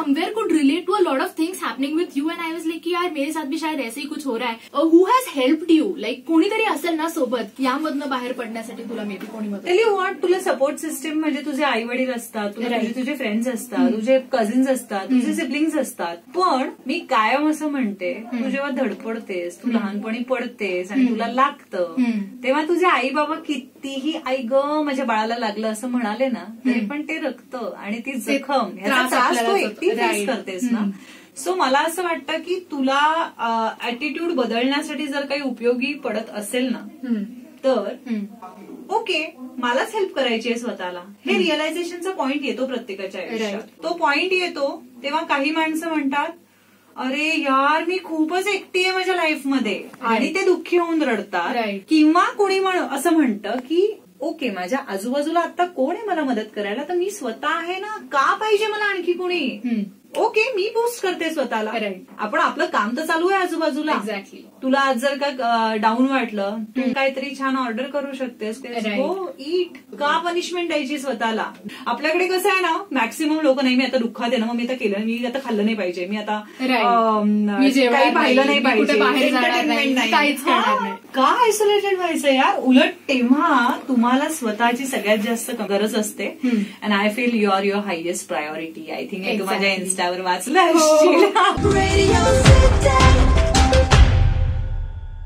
somewhere could relate to a lot of things happening with you, and I was like कि यार मेरे साथ भी शायद ऐसे ही कुछ हो रहा है. Who has helped you? Like कोणीतरी असेल ना सोबत यामधून बाहेर पडण्यासाठी तुला मे बी कोणी मदत. Tell you what, तुला सपोर्ट सिस्टम म्हणजे तुझे आई वडील असतात, तुझे फ्रेंड्स असतात, तुझे कझिन्स असतात, तुझे सिब्लिंग्स असतात. पण मी कायम असं म्हणते तू जेव्हा धडपडतेस, तू लहानपणी पडतेस आणि तुला लागतं, तेव्हा तुझे आई बाबा कितीही आई ग माझ्या बाळाला लागलं असं म्हणाले ना तरी पण ते रक्त आणि ती जखम ह्याचा त्रास तू एकटी फेस करतेस ना. सो मला असं वाटतं की तुला ऍटिट्यूड बदलण्यासाठी जर काही उपयोगी पडत असेल ना तर ओके मलाच हेल्प करायची आहे स्वतःला. हे रिअलायझेशनचा पॉईंट येतो प्रत्येकाच्या आयुष्यात. तो पॉईंट येतो तेव्हा काही माणसं म्हणतात अरे यार मी खूपच एकटी आहे माझ्या लाईफमध्ये आणि ते दुःखी होऊन रडतात, किंवा कोणी असं म्हणतं की ओके माझ्या आजूबाजूला आता कोण आहे मला मदत करायला, तर मी स्वतः आहे ना, का पाहिजे मला आणखी कोणी. ओके मी बूस्ट करते स्वतःला, आपण आपलं काम तर चालू आहे आजूबाजूला. एक्झॅक्टली. तुला आज जर का डाऊन वाटलं तू काहीतरी छान ऑर्डर करू शकतेस, गो ईट. का पनिशमेंट द्यायची स्वतःला. आपल्याकडे कसं आहे ना मॅक्सिमम लोक नाही मी आता दुःखात आहे ना, मग मी आता केलं, मी आता खाल्लं नाही पाहिजे, मी आता काही पाहिलं नाही पाहिजे. का आयसोलेटेड व्हायचं यार. उलट तेव्हा तुम्हाला स्वतःची सगळ्यात जास्त गरज असते. And I feel you are your highest priority. I think माझ्या इन्स्टावर वाचलं.